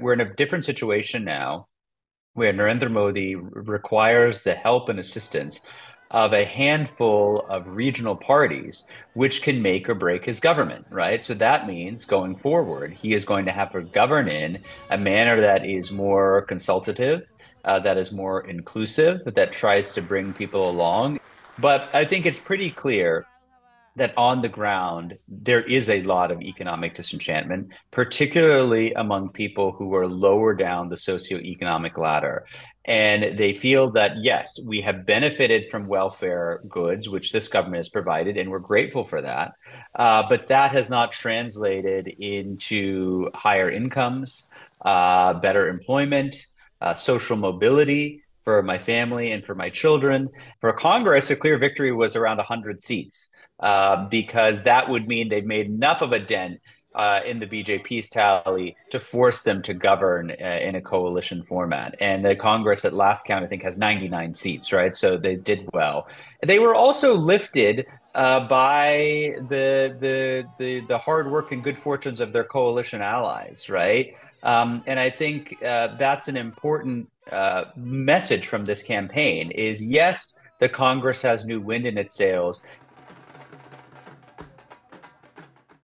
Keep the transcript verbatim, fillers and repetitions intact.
We're in a different situation now where Narendra Modi requires the help and assistance of a handful of regional parties, which can make or break his government, right? So that means going forward, he is going to have to govern in a manner that is more consultative, uh, that is more inclusive, that tries to bring people along. But I think it's pretty clear that on the ground, there is a lot of economic disenchantment, particularly among people who are lower down the socioeconomic ladder. And they feel that, yes, we have benefited from welfare goods, which this government has provided, and we're grateful for that. Uh, but that has not translated into higher incomes, uh, better employment, uh, social mobility for my family and for my children. For Congress, a clear victory was around one hundred seats. Uh, because that would mean they've made enough of a dent uh, in the B J P's tally to force them to govern uh, in a coalition format. And the Congress at last count, I think, has ninety-nine seats, right? So they did well. They were also lifted uh, by the, the, the, the hard work and good fortunes of their coalition allies, right? Um, and I think uh, that's an important uh, message from this campaign is, yes, the Congress has new wind in its sails,